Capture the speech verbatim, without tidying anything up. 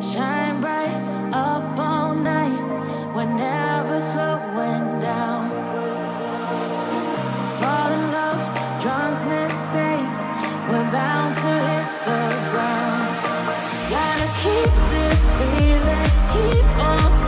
Shine bright up all night, we're never slowing down. Fall in love, drunk mistakes, we're bound to hit the ground. Gotta keep this feeling, keep on